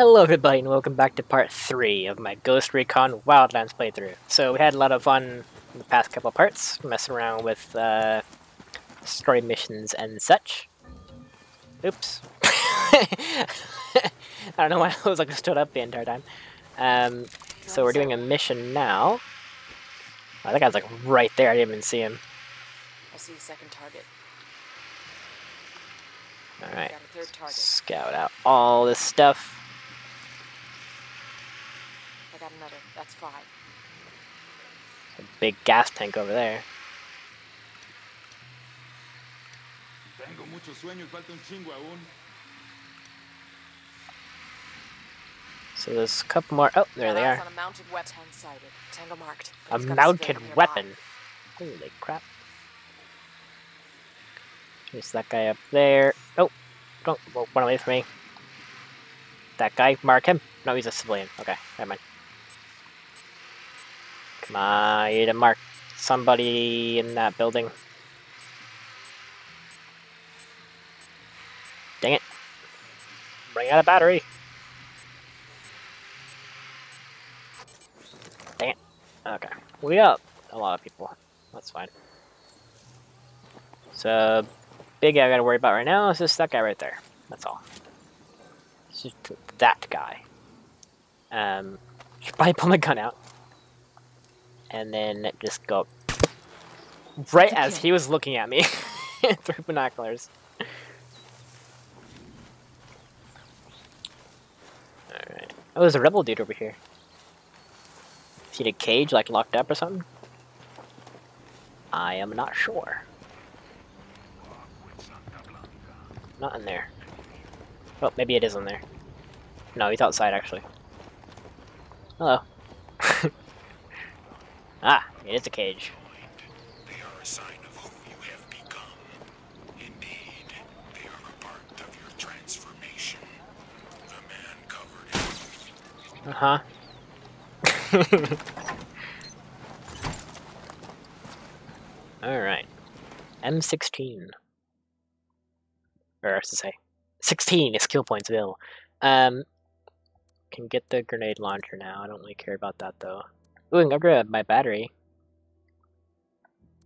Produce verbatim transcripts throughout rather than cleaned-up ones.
Hello everybody and welcome back to part three of my Ghost Recon Wildlands playthrough. So we had a lot of fun in the past couple parts, messing around with uh, story missions and such. Oops. I don't know why I was like stood up the entire time. Um, so we're doing a mission now. Oh, that guy's like right there, I didn't even see him. I see a second target. Alright, scout out all this stuff. I got another, that's five. A big gas tank over there. Tengo mucho sueño, falta un chingo aún. So there's a couple more, oh, there they are. A mounted weapon. Tango marked, a mounted weapon? Holy crap. There's that guy up there. Oh, don't run away from me. That guy, mark him. No, he's a civilian. Okay, never mind. Come on, I need to mark somebody in that building. Dang it. Bring out a battery. Dang it. Okay, we got a lot of people. That's fine. So. Big guy I gotta worry about right now is just that guy right there. That's all. It's just that guy. Um, should probably pull my gun out. And then just go right as he was looking at me through binoculars. Alright. Oh, there's a rebel dude over here. Is he in a cage, like locked up or something? I am not sure. Not in there. Oh, maybe it is in there. No, he's outside actually. Hello. Ah, it is a cage. They are a sign of whom you have become. Indeed, they are a part of your transformation. The man covered in. Uh huh. All right. M sixteen. Or I should say, sixteen is skill points available. Um, can get the grenade launcher now. I don't really care about that though. Ooh, I can grab my battery.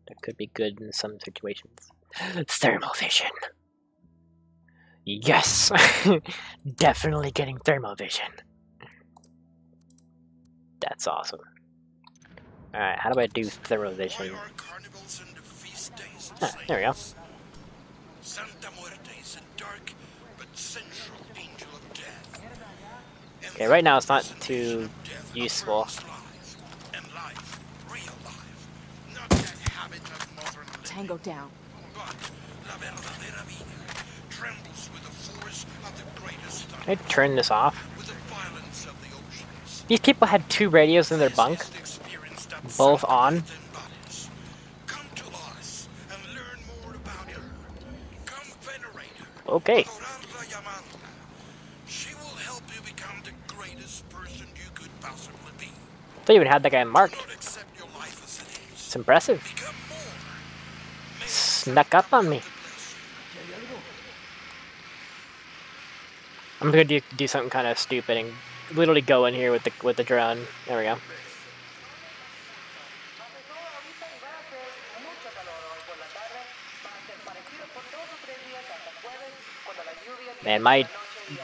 That could be good in some situations. Thermal vision. Yes, definitely getting thermal vision. That's awesome. All right, how do I do thermal vision? Ah, there we go. Santa Muerte is a dark but central angel of death. Okay, right now it's not too useful. Tango down. Can I turn this off? These people had two radios in their bunk, both on. Okay. She will help you become the greatest person you could possibly be. They even had that guy marked. It's impressive. Snuck up on me. I'm gonna do, do something kind of stupid and literally go in here with the with the drone. There we go. Man, my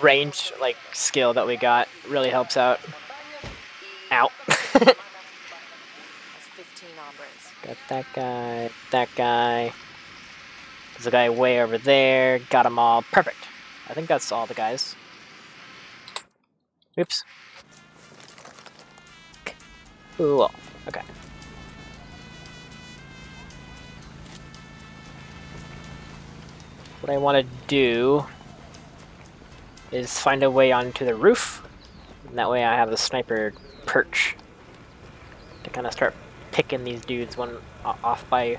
range, like, skill that we got really helps out. Ow. Got that guy, that guy. There's a guy way over there. Got them all. Perfect. I think that's all the guys. Oops. Cool. Okay. What I want to do is find a way onto the roof, and that way I have a sniper perch to kind of start picking these dudes one off by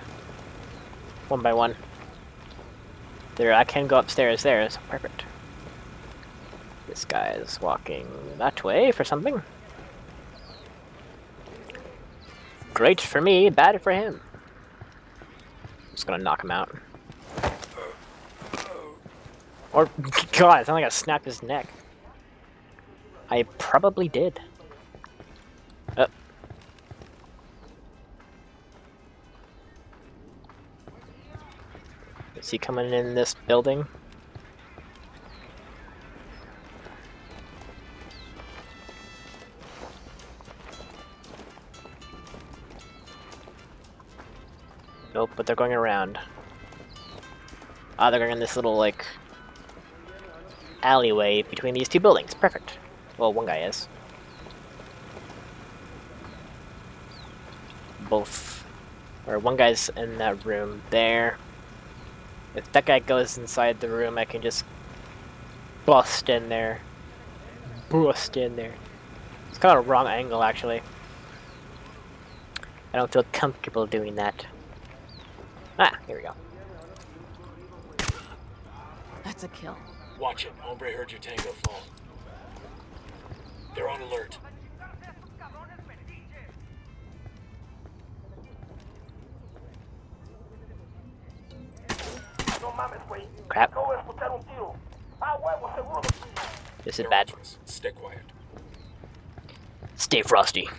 one by one. There, I can go upstairs. There, so perfect. This guy is walking that way for something. Great for me, bad for him. I'm just gonna knock him out. Or, God, it sounded like I snapped his neck. I probably did. Uh. Is he coming in this building? Nope, but they're going around. Ah, they're going in this little, like, alleyway between these two buildings. Perfect. Well, one guy is. Both. Or one guy's in that room there. If that guy goes inside the room, I can just bust in there. Bust in there. It's kind of a wrong angle, actually. I don't feel comfortable doing that. Ah, here we go. That's a kill. Watch it. Hombre heard your tango fall. They're on alert. Crap. This is bad. Stay quiet. Stay frosty.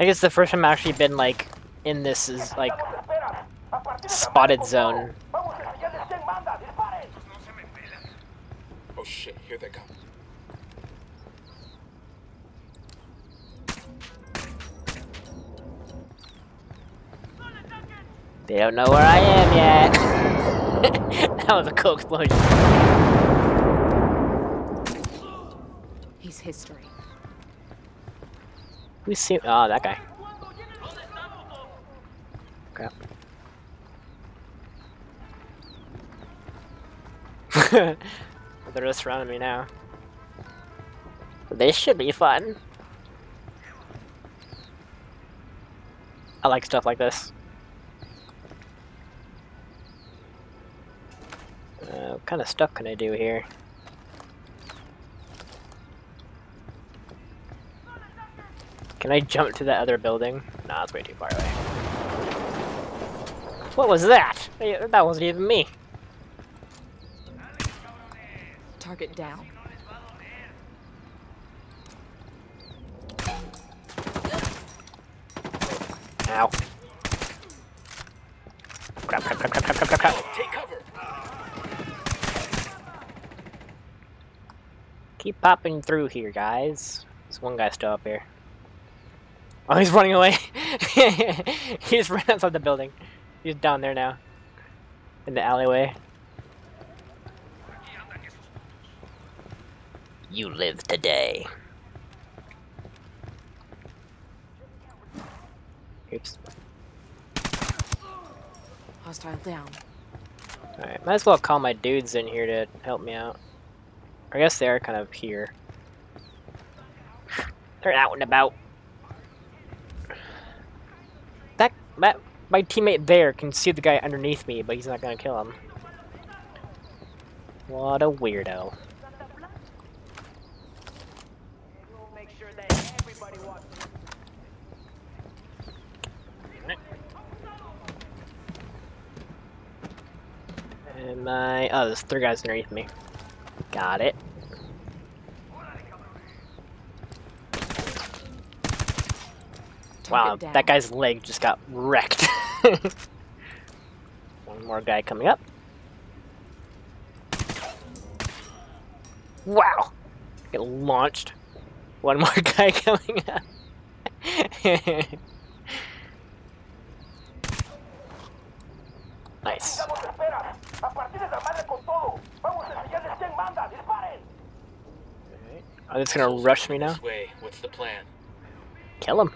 I guess the first time I've actually been like in this is like spotted zone. Oh shit, here they come. They don't know where I am yet. That was a cool explosion. He's history. We see. Oh, that guy. Okay. They're just surrounding me now. This should be fun. I like stuff like this. Uh, what kind of stuff can I do here? Can I jump to that other building? Nah, that's way too far away. What was that? That wasn't even me. Target down. Ow. Crap, crap, crap, crap, crap, crap, crap. Take cover. Keep popping through here, guys. There's one guy still up here. Oh, he's running away. He just ran outside the building. He's down there now. In the alleyway. You live today. Oops. Hostile down. Alright, might as well call my dudes in here to help me out. I guess they are kind of here. They're out and about. That, that my teammate there can see the guy underneath me, but he's not gonna kill him. What a weirdo. And my oh, there's three guys underneath me. Got it. Wow, that guy's leg just got wrecked. One more guy coming up. Wow, get launched. One more guy coming up. Nice. Are they just gonna rush me now? What's the plan? Kill him.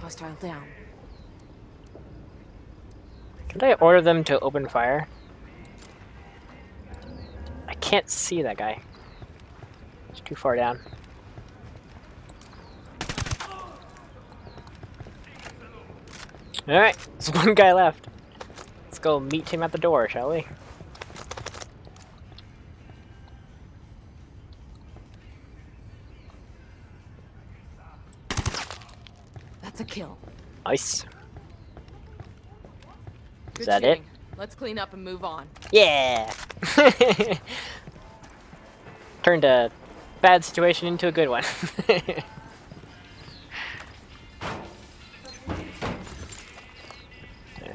Hostile down. Can I order them to open fire? I can't see that guy. It's too far down. Alright, there's one guy left. Let's go meet him at the door, shall we? That's a kill. Nice. Good Is that shooting. It? Let's clean up and move on. Yeah! turned a bad situation into a good one.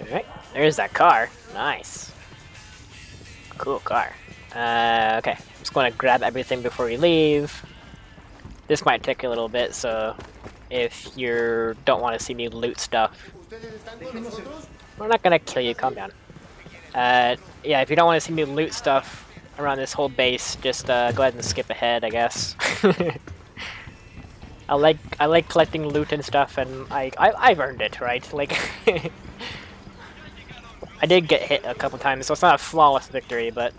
Alright, there's that car. Nice. Cool car. Uh, okay, I'm just going to grab everything before we leave. This might take a little bit, so if you don't want to see me loot stuff, we're not going to kill you, calm down. Uh, yeah, if you don't want to see me loot stuff around this whole base, just uh, go ahead and skip ahead, I guess. I like I like collecting loot and stuff, and I, I I've earned it, right? Like, I did get hit a couple times, so it's not a flawless victory, but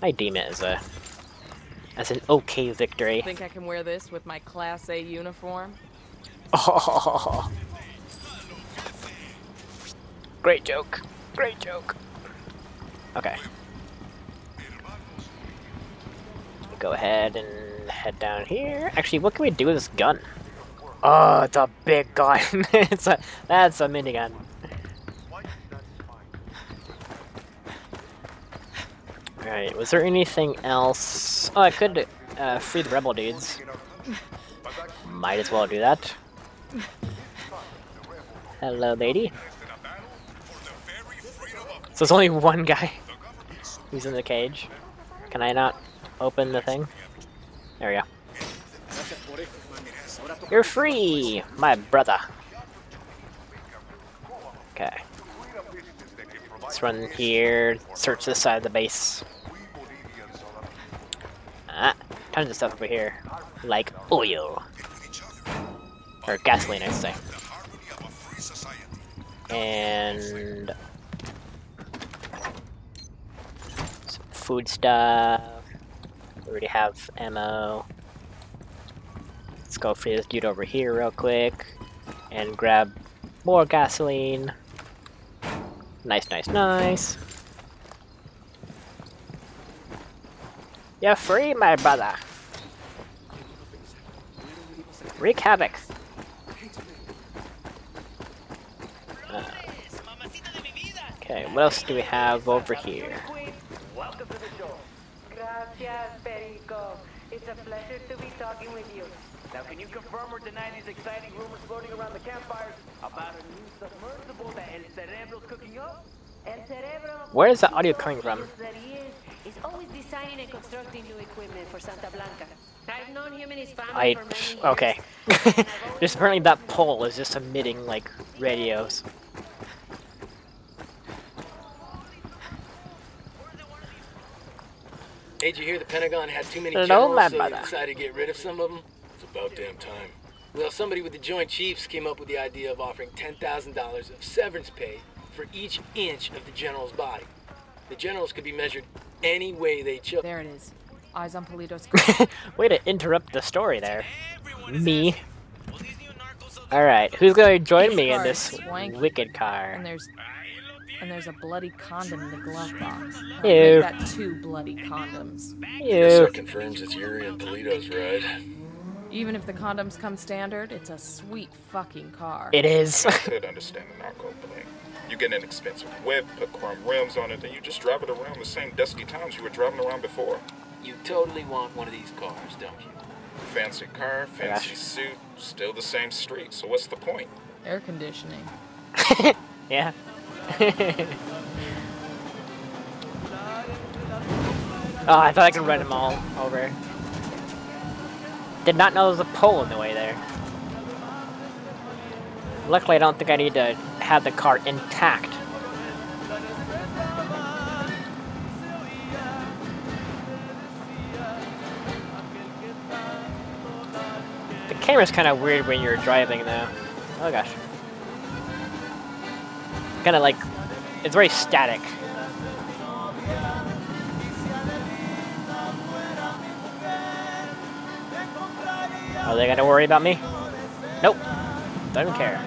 I deem it as a as an okay victory. Think I can wear this with my Class A uniform? Oh, great joke! Great joke! Okay. Go ahead and head down here. Actually, what can we do with this gun? Oh, it's a big gun. it's a, that's a minigun. Alright, was there anything else? Oh, I could uh, free the rebel dudes. Might as well do that. Hello, lady. So there's only one guy who's in the cage. Can I not open the thing? There we go. You're free, my brother. Okay. Let's run here, search this side of the base. Ah, tons of stuff over here. Like oil. Or gasoline, I'd say. And food stuff. We already have ammo. Let's go free this dude over here real quick and grab more gasoline. Nice, nice, nice. You're free, my brother. Wreak havoc. Uh, okay, what else do we have over here? Gracias, Perico. It's a pleasure to be talking with you. Now, can you confirm or deny these exciting rumors floating around the campfires about a new submersible that El Cerebro's cooking up? El Cerebro. Where is the audio coming from? Is always designing and constructing new equipment for Santa Blanca. I've known him and his family I, for many years. Okay. Just apparently that pole is just emitting like radios. Hey, did you hear the Pentagon had too many generals, so they decided to get rid of some of them? It's about damn time. Well, somebody with the Joint Chiefs came up with the idea of offering ten thousand dollars of severance pay for each inch of the general's body. The generals could be measured any way they chose. There it is. Eyes on Polito's screen. Way to interrupt the story there. Me. Alright, who's going to join me in this wicked car? And there's... And there's a bloody condom in the glove box. Ew. Make that two bloody condoms. Ew. This confirms it's Yuri and Polito's ride. Even if the condoms come standard, it's a sweet fucking car. It is. I could understand the narco play. You get an expensive whip, put chrome rims on it, and you just drive it around the same dusty times you were driving around before. You totally want one of these cars, don't you? Fancy car, fancy Gosh. suit, still the same street, so what's the point? Air conditioning. Yeah. Oh, I thought I could run them all over. Did not know there was a pole in the way there. Luckily, I don't think I need to have the car intact. The camera's kind of weird when you're driving, though. Oh gosh. Kind of like, it's very static. Are they gonna worry about me? Nope. Don't care.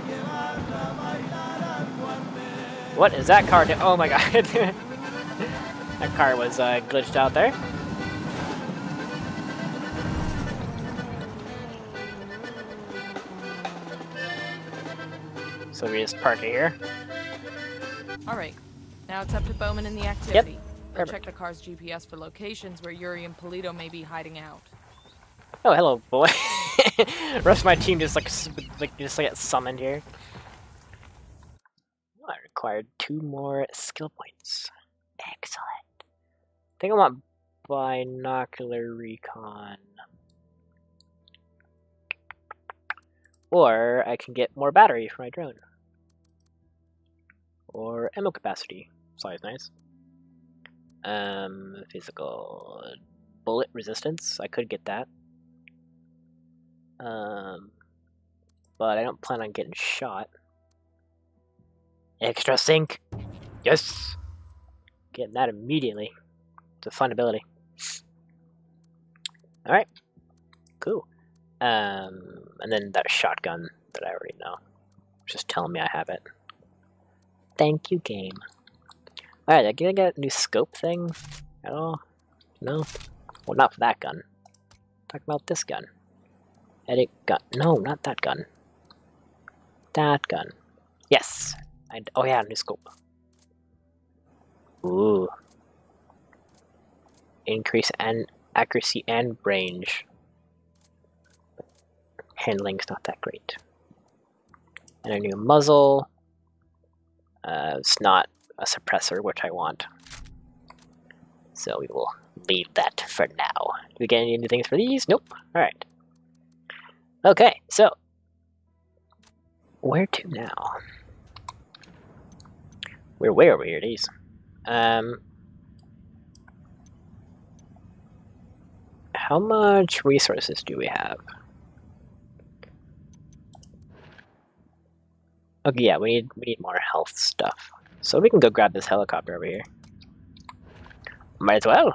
What is that car doing? Oh my god. That car was uh, glitched out there. So we just park it here. Alright, now it's up to Bowman and the activity. Yep. I checked the car's G P S for locations where Yuri and Polito may be hiding out. Oh, hello, boy. The rest of my team just like like just like, got summoned here. Oh, I required two more skill points. Excellent. I think I want binocular recon. Or I can get more battery for my drone. Or ammo capacity. It's always nice. Um, physical bullet resistance. I could get that. Um, but I don't plan on getting shot. Extra sync. Yes. Getting that immediately. It's a fun ability. All right. Cool. Um, and then that shotgun that I already know. Just telling me I have it. Thank you, game. Alright, I can I get a new scope thing at all? No? Well, not for that gun. Talk about this gun. Edit gun. No, not that gun. That gun. Yes! I, oh yeah, new scope. Ooh. Increase and accuracy and range. Handling's not that great. And a new muzzle. Uh, it's not a suppressor, which I want. So we will leave that for now. Do we get any new things for these? Nope. Alright. Okay, so. Where to now? We're way over here, these. Um, how much resources do we have? Okay, yeah, we need we need more health stuff. So we can go grab this helicopter over here. Might as well.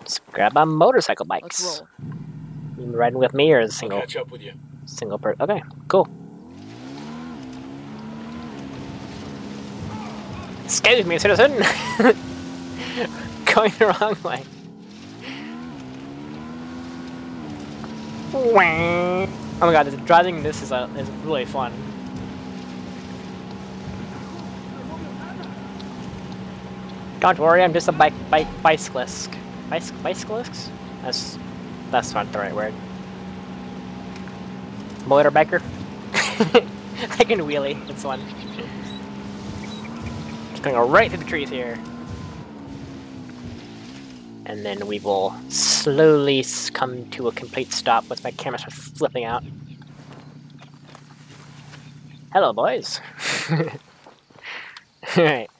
Let's grab our motorcycle bikes. You riding with me or is a single? I'll catch up with you. Single per. Okay, cool. Excuse me, citizen. Going the wrong way. Wah. Oh my god, driving this is, uh, is really fun. Don't worry, I'm just a bike, bike, bicyclist. Bicy bicyclist? That's, that's not the right word. Motorbiker? I can wheelie, it's fun. Just gonna go right through the trees here. And then we will slowly come to a complete stop once my camera starts flipping out. Hello, boys. Alright.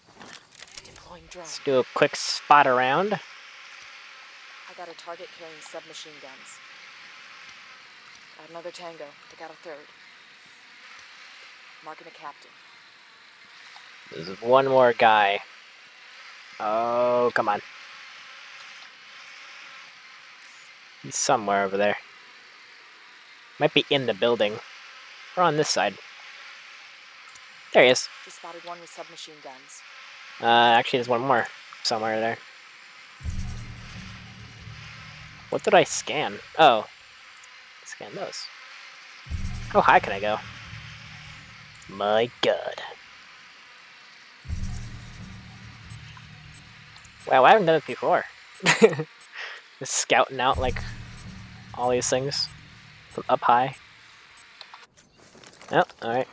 Let's do a quick spot around. I got a target carrying submachine guns. Got another tango. I got a third. Marking the captain. There's one more guy. Oh, come on. He's somewhere over there. Might be in the building. Or on this side. There he is. He spotted one with submachine guns. Uh, actually, there's one more somewhere there. What did I scan? Oh, scan those. How high can I go? My god. Wow, I haven't done this before. Just scouting out like all these things from up high. Oh, alright.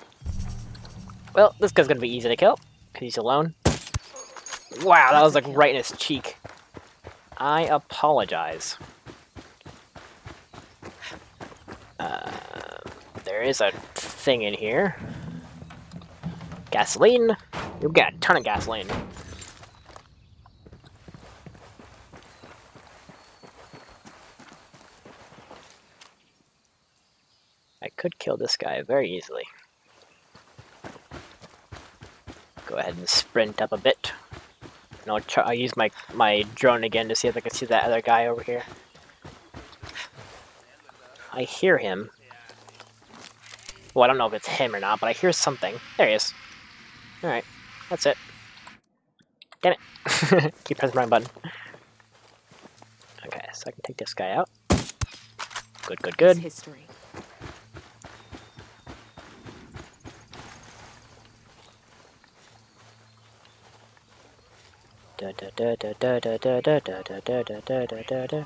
Well, this guy's gonna be easy to kill because he's alone. Wow, that was like right in his cheek. I apologize. Uh, there is a thing in here. Gasoline. You've got a ton of gasoline. Could kill this guy very easily. Go ahead and sprint up a bit. And I'll, try, I'll use my, my drone again to see if I can see that other guy over here. I hear him. Well, I don't know if it's him or not, but I hear something. There he is. Alright, that's it. Damn it. Keep pressing the wrong button. Okay, so I can take this guy out. Good, good, good. History. Da da da da da da da da da da da da da da.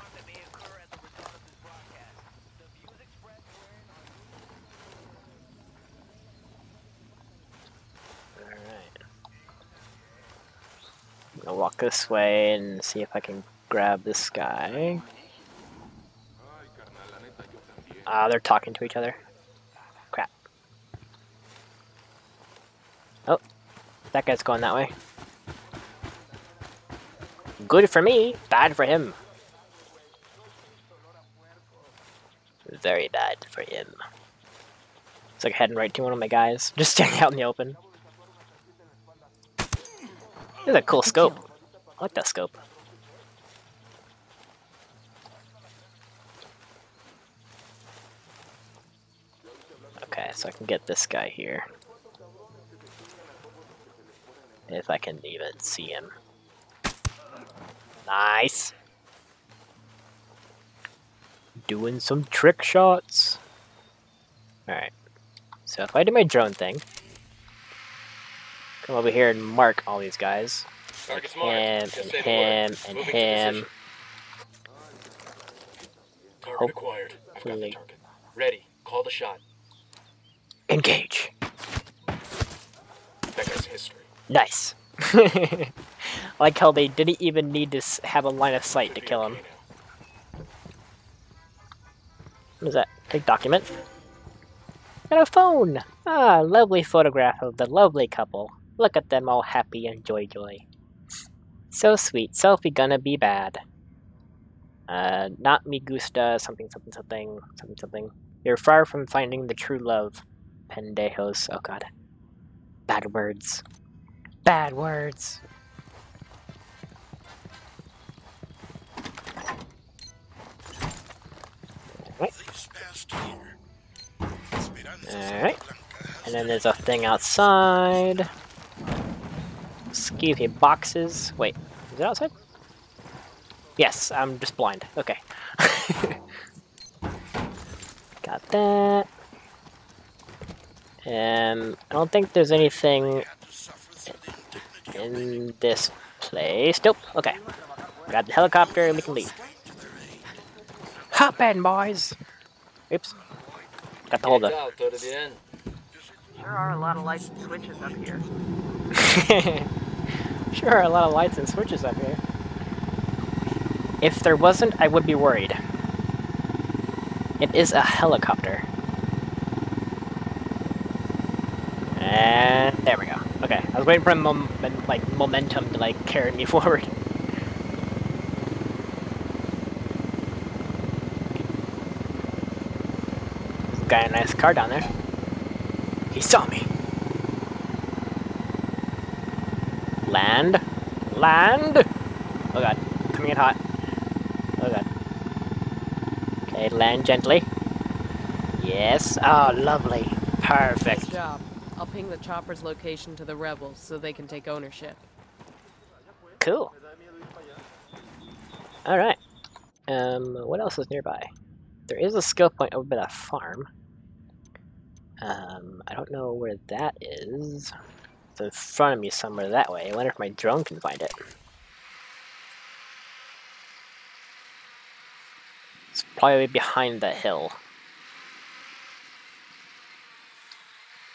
Walk this way and see if I can grab this guy. Ah, uh, they're talking to each other. Crap. Oh, that guy's going that way. Good for me, bad for him. Very bad for him. It's like heading right to one of my guys, just standing out in the open. This is a cool scope. I like that scope. Okay, so I can get this guy here. If I can even see him. Nice! Doing some trick shots! Alright, so if I do my drone thing, come over here and mark all these guys. Mark him, and him, and him. Target acquired. I've got the target. Ready. Call the shot. Engage. That guy's history. Nice. I like how they didn't even need to have a line of sight to kill him. What is that? Big document. And a phone. Ah, lovely photograph of the lovely couple. Look at them all happy and joy-joy. So sweet. Selfie gonna be bad. Uh, not me gusta, something, something, something, something, something. You're far from finding the true love. Pendejos. Oh god. Bad words. Bad words. Alright. And then there's a thing outside. Excuse me, boxes. Wait, is it outside? Yes, I'm just blind. Okay. Got that. Um, I don't think there's anything in this place. Nope. Okay. Grab the helicopter and we can leave. Hop in, boys! Oops. Got the hold of it. Sure are a lot of lights and switches up here. Sure are a lot of lights and switches up here. If there wasn't, I would be worried. It is a helicopter. And there we go. Okay, I was waiting for a mom like momentum to like carry me forward. Got a nice car down there. He saw me. Land. Land! Oh god. Coming in hot. Oh god. Okay, land gently. Yes. Oh, lovely. Perfect. Good job. I'll ping the chopper's location to the rebels so they can take ownership. Cool. Alright. Um, what else is nearby? There is a skill point over by that farm. Um, I don't know where that is. It's in front of me somewhere that way. I wonder if my drone can find it. It's probably behind that hill.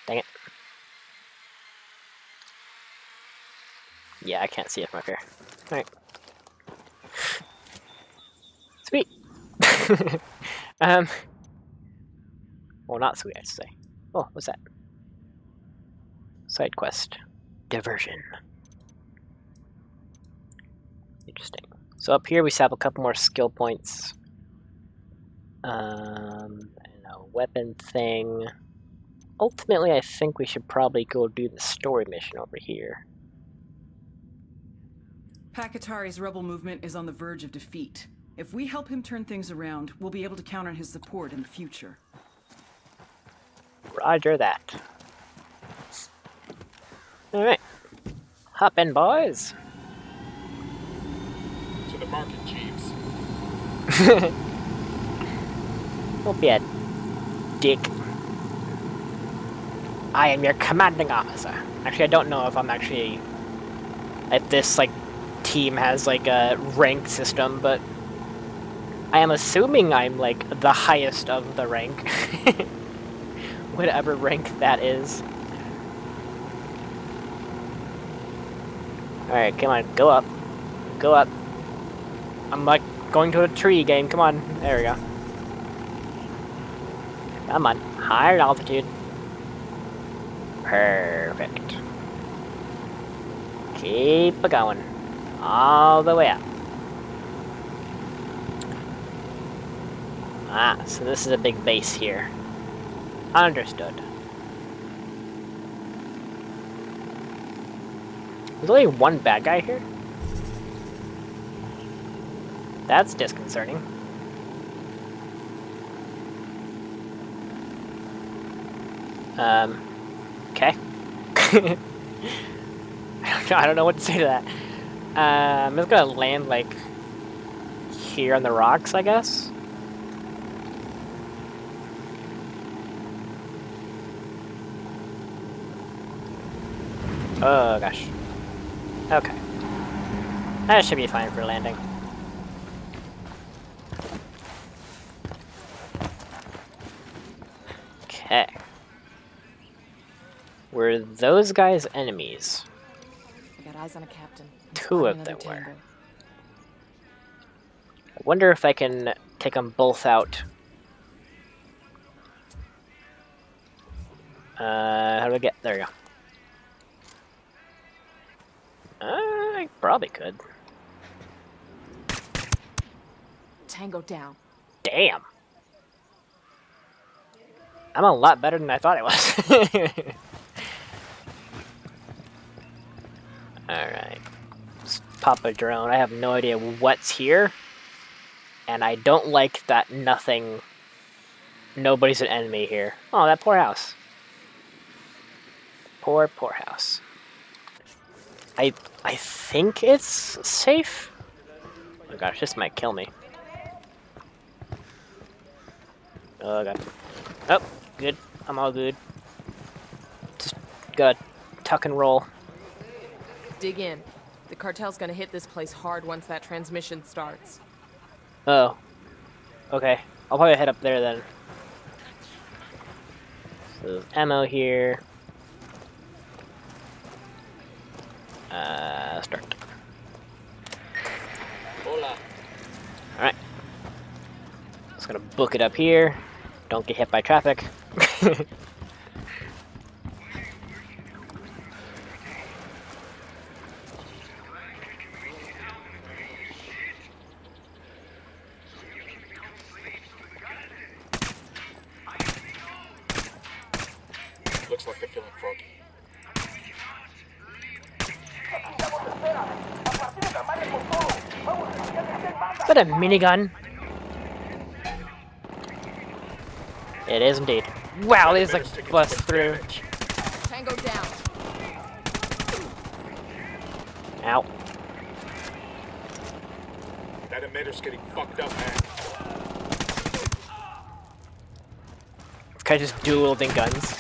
Dang it. Yeah, I can't see it from up here. Alright. Sweet! um... Well, not sweet, I should say. Oh, what's that? Side quest. Diversion. Interesting. So up here we have a couple more skill points. Um, and a weapon thing. Ultimately, I think we should probably go do the story mission over here. Pakatari's rebel movement is on the verge of defeat. If we help him turn things around, we'll be able to count on his support in the future. Roger that. Alright. Hop in, boys. To the market, Chiefs. Don't be a dick. I am your commanding officer. Actually, I don't know if I'm actually... If this, like, team has like a rank system, but I am assuming I'm like the highest of the rank. Whatever rank that is. Alright, come on, go up. Go up. I'm like going to a tree game, come on. There we go. Come on, higher altitude. Perfect. Keep it going. All the way up. Ah, so this is a big base here. Understood. There's only one bad guy here? That's disconcerting. Um, okay. I don't know, I don't know what to say to that. Uh, I'm just gonna land, like, here on the rocks, I guess? Oh, gosh. Okay. That should be fine for landing. Okay. Were those guys enemies? I got eyes on a captain. Two of them were. I wonder if I can take them both out. Uh, how do I get? There we go. I probably could. Tango down. Damn. I'm a lot better than I thought I was. Alright. Let's pop a drone. I have no idea what's here. And I don't like that nothing... Nobody's an enemy here. Oh, that poor house. Poor, poor house. I I think it's safe. Oh gosh, this might kill me. Oh god. Oh, good. I'm all good. Just gotta tuck and roll. Dig in. The cartel's gonna hit this place hard once that transmission starts. Oh. Okay. I'll probably head up there then. So there's ammo here. Uh, start. Hola. All right. Just gonna book it up here. Don't get hit by traffic. Looks like they're feeling froggy. But a minigun. It is indeed. Wow, these like bust through. Tango down. Ow. That emitter's getting fucked up, man. This guy just dueling guns.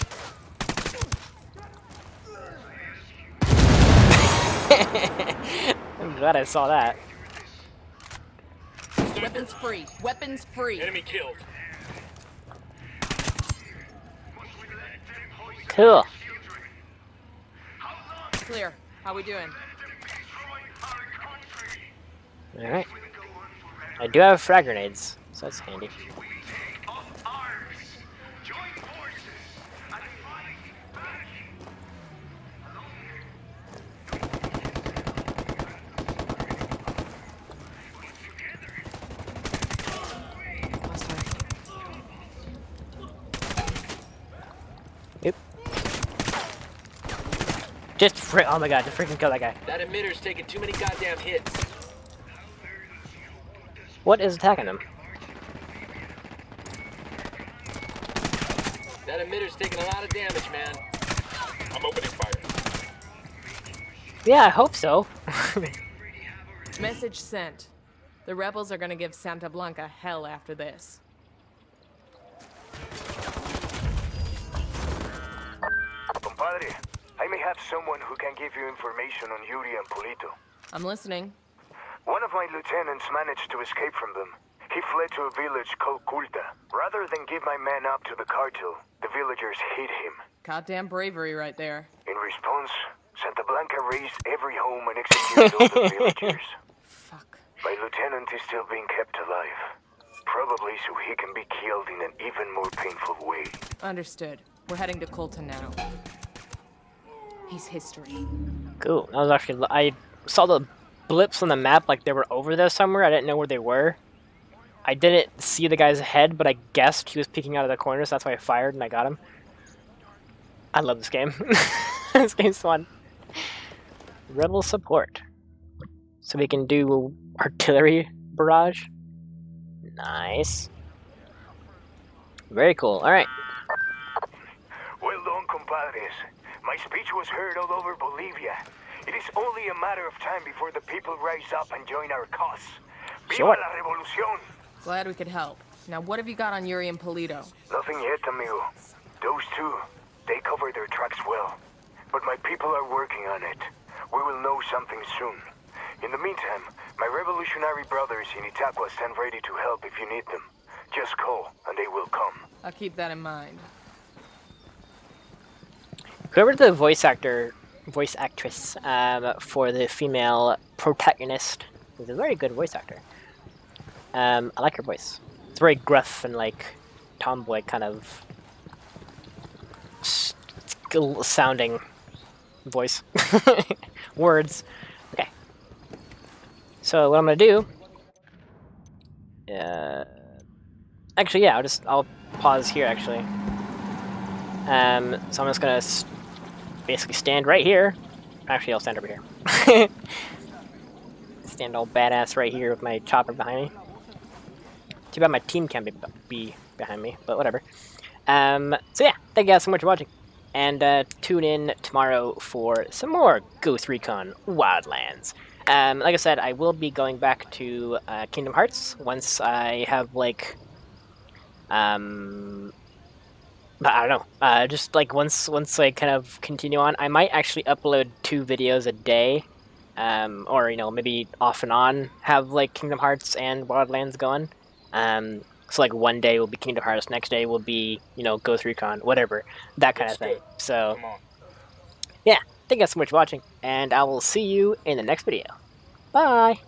I'm glad I saw that. Weapons free. Weapons free. Enemy killed. Cool. Clear. How we doing? All right. I do have frag grenades, so that's handy. Just fr oh my god, just freaking kill that guy. That emitter's taking too many goddamn hits. What is attacking him? That emitter's taking a lot of damage, man. I'm opening fire. Yeah, I hope so. Message sent. The rebels are gonna give Santa Blanca hell after this. Compadre. I may have someone who can give you information on Yuri and Polito. I'm listening. One of my lieutenants managed to escape from them. He fled to a village called Culta. Rather than give my man up to the cartel, the villagers hid him. Goddamn bravery right there. In response, Santa Blanca raised every home and executed all the villagers. Fuck. My lieutenant is still being kept alive. Probably so he can be killed in an even more painful way. Understood. We're heading to Culta now. He's history. Cool. I was actually... I saw the blips on the map like they were over there somewhere. I didn't know where they were. I didn't see the guy's head, but I guessed he was peeking out of the corner, so that's why I fired and I got him. I love this game. This game's fun. Rebel support. So we can do artillery barrage. Nice. Very cool. Alright. Well done, compadres. My speech was heard all over Bolivia. It is only a matter of time before the people rise up and join our cause. Sure. Viva la revolución! Glad we could help. Now, what have you got on Yuri and Polito? Nothing yet, amigo. Those two, they cover their tracks well. But my people are working on it. We will know something soon. In the meantime, my revolutionary brothers in Itaqua stand ready to help if you need them. Just call, and they will come. I'll keep that in mind. Whoever the voice actor, voice actress, um, for the female protagonist is a very good voice actor. Um, I like her voice. It's very gruff and like tomboy kind of sounding voice. Words. Okay. So what I'm gonna do? Uh, actually, yeah. I'll just I'll pause here. Actually. Um. So I'm just gonna basically stand right here. Actually, I'll stand over here. Stand all badass right here with my chopper behind me. Too bad my team can't be, be behind me, but whatever. Um, so yeah, thank you guys so much for watching. And uh, tune in tomorrow for some more Ghost Recon Wildlands. Um, like I said, I will be going back to uh, Kingdom Hearts once I have, like... Um... I don't know. Uh, just, like, once, once I kind of continue on, I might actually upload two videos a day. Um, or, you know, maybe off and on have, like, Kingdom Hearts and Wildlands going. Um, so, like, one day will be Kingdom Hearts, next day will be, you know, Ghost Recon, whatever. That kind of thing. So, yeah. Thank you guys so much for watching, and I will see you in the next video. Bye!